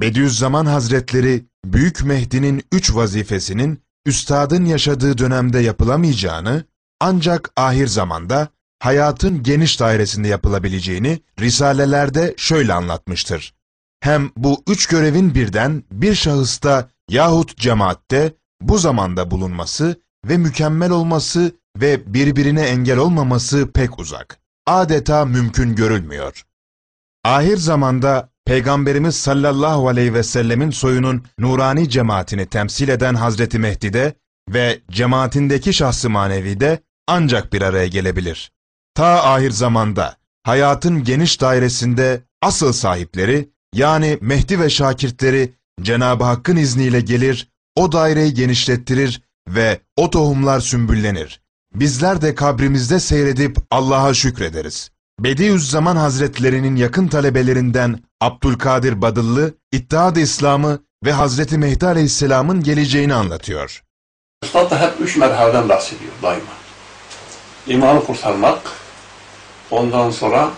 Bediüzzaman Hazretleri, Büyük Mehdi'nin 3 vazifesinin üstadın yaşadığı dönemde yapılamayacağını, ancak ahir zamanda hayatın geniş dairesinde yapılabileceğini risalelerde şöyle anlatmıştır. Hem bu 3 görevin birden bir şahısta yahut cemaatte bu zamanda bulunması ve mükemmel olması ve birbirine engel olmaması pek uzak. Adeta mümkün görülmüyor. Ahir zamanda Peygamberimiz sallallahu aleyhi ve sellemin soyunun nurani cemaatini temsil eden Hazreti Mehdi'de ve cemaatindeki şahs-ı manevide ancak bir araya gelebilir. Ta ahir zamanda hayatın geniş dairesinde asıl sahipleri yani Mehdi ve şakirtleri Cenab-ı Hakk'ın izniyle gelir, o daireyi genişlettirir ve o tohumlar sümbüllenir. Bizler de kabrimizde seyredip Allah'a şükrederiz. Bediüzzaman Hazretlerinin yakın talebelerinden Abdülkadir Badıllı, İttihad-ı İslam'ı ve Hazreti Mehdi Aleyhisselam'ın geleceğini anlatıyor. Üstad da hep 3 merhaleden bahsediyor daima. İmanı kurtarmak, ondan sonra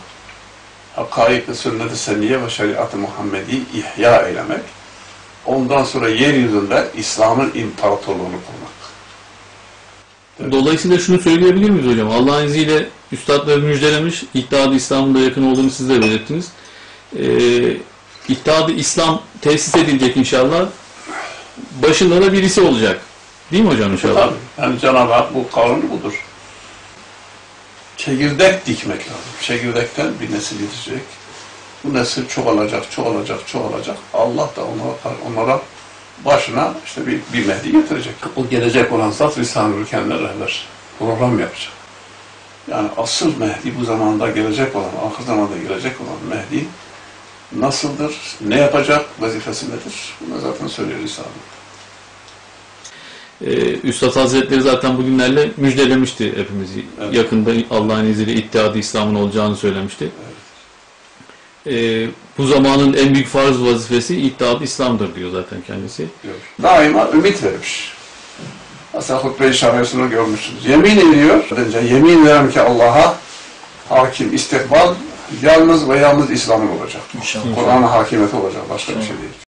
hakayık-ı sünnet-i semiye ve şeriat-ı Muhammedi ihya eylemek, ondan sonra yeryüzünde İslam'ın imparatorluğunu kurmak. Dolayısıyla şunu söyleyebilir miyiz hocam? Allah'ın izniyle üstadları müjdelemiş, İttihad-ı İslam'ın da yakın olduğunu siz de belirttiniz. İttihad-ı İslam tesis edilecek inşallah. Başında da birisi olacak. Değil mi hocam inşallah? Tabii. Yani Cenab-ı Hak bu kavramı budur. Çekirdek dikmek lazım. Çekirdekten bir nesil yetişecek. Bu nesil çoğalacak, çoğalacak, çoğalacak. Allah da onlara başına işte bir Mehdi getirecek. O gelecek olan zat Risale-i Kendilerler program yapacak. Yani asıl Mehdi bu zamanda gelecek olan, ahir zamanda gelecek olan Mehdi nasıldır, ne yapacak, vazifesi nedir? Bunu zaten söylüyor Risale'de. Üstad Hazretleri zaten bugünlerle müjdelemişti hepimizi. Evet. Yakında Allah'ın izniyle İttihad-ı İslam'ın olacağını söylemişti. Evet. Bu zamanın en büyük farz vazifesi İttihad-ı İslam'dır diyor zaten kendisi. Diyor. Daima ümit vermiş. Mesela hutbe-i şahresini görmüşsünüz. Yemin ediyor. Yemin ederim ki Allah'a hakim istikbal yalnız ve yalnız İslam'ın olacak. Kur'an'a hakimiyeti olacak. Başka bir şey değil.